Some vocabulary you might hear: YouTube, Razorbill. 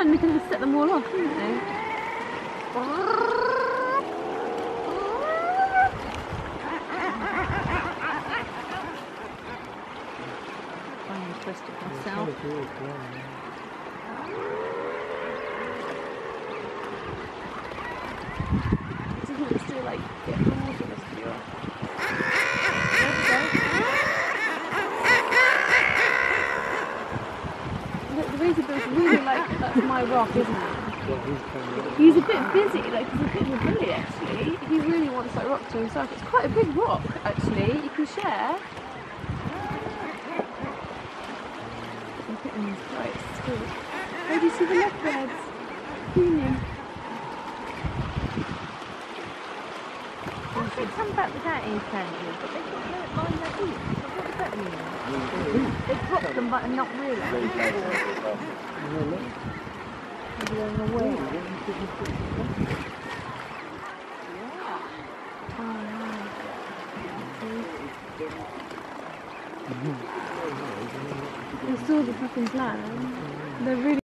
done, we can just set them all off, couldn't we? I'm interested myself. It's still like getting the water rescue off. Razorbill really like my rock, isn't he? He's a bit busy, like he's a bit of a bully actually. He really wants that rock to himself. It's quite a big rock actually, you can share. I'm putting these right, it's cool. Oh, do you see the leopards? Cleaning. Once they come back without any candy, but they can't know it by their feet. What does that mean? They've dropped them but not really. You saw the fucking plan. They're really